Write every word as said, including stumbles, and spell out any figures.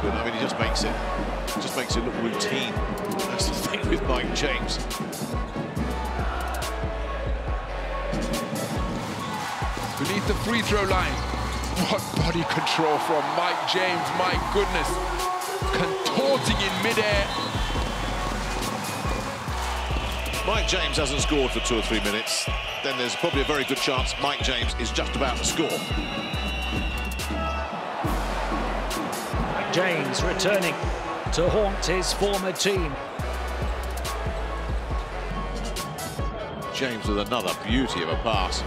good. I mean, he just makes it, just makes it look routine. That's the thing with Mike James. Beneath the free throw line, what body control from Mike James, my goodness. Contorting in midair. Mike James hasn't scored for two or three minutes. Then there's probably a very good chance Mike James is just about to score. Mike James returning to haunt his former team. James with another beauty of a pass.